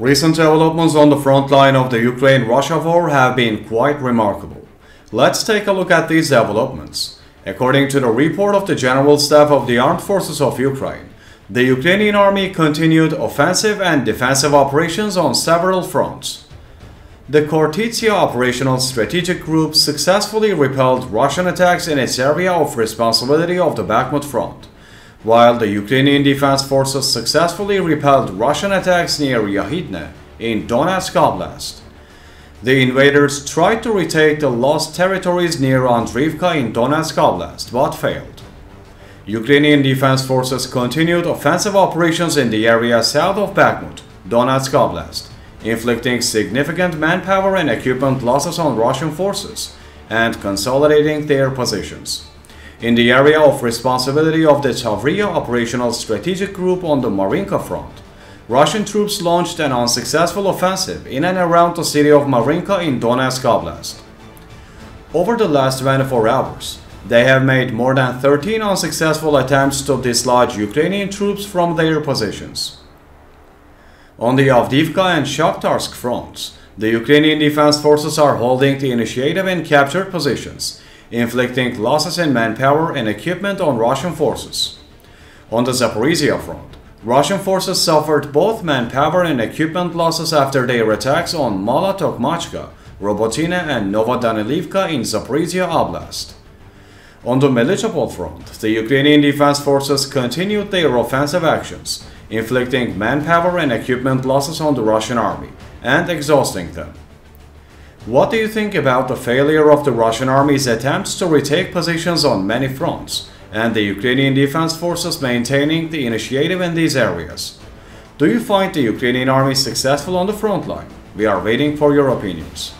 Recent developments on the front line of the Ukraine-Russia war have been quite remarkable. Let's take a look at these developments. According to the report of the General Staff of the Armed Forces of Ukraine, the Ukrainian army continued offensive and defensive operations on several fronts. The Khortytsia Operational Strategic Group successfully repelled Russian attacks in its area of responsibility of the Bakhmut front, while the Ukrainian Defense Forces successfully repelled Russian attacks near Yahidne in Donetsk Oblast. The invaders tried to retake the lost territories near Andriivka in Donetsk Oblast, but failed. Ukrainian Defense Forces continued offensive operations in the area south of Bakhmut, Donetsk Oblast, inflicting significant manpower and equipment losses on Russian forces and consolidating their positions. In the area of responsibility of the Tavriia Operational Strategic Group on the Marinka front, Russian troops launched an unsuccessful offensive in and around the city of Marinka in Donetsk Oblast. Over the last 24 hours, they have made more than 13 unsuccessful attempts to dislodge Ukrainian troops from their positions. On the Avdiivka and Shakhtarsk fronts, the Ukrainian Defense Forces are holding the initiative in captured positions, inflicting losses in manpower and equipment on Russian forces. On the Zaporizhzhia front, Russian forces suffered both manpower and equipment losses after their attacks on Mala Tokmachka, Robotyne and Novodanylivka in Zaporizhzhia Oblast. On the Melitopol front, the Ukrainian Defense Forces continued their offensive actions, inflicting manpower and equipment losses on the Russian army and exhausting them. What do you think about the failure of the Russian army's attempts to retake positions on many fronts and the Ukrainian Defense Forces maintaining the initiative in these areas? Do you find the Ukrainian army successful on the front line? We are waiting for your opinions.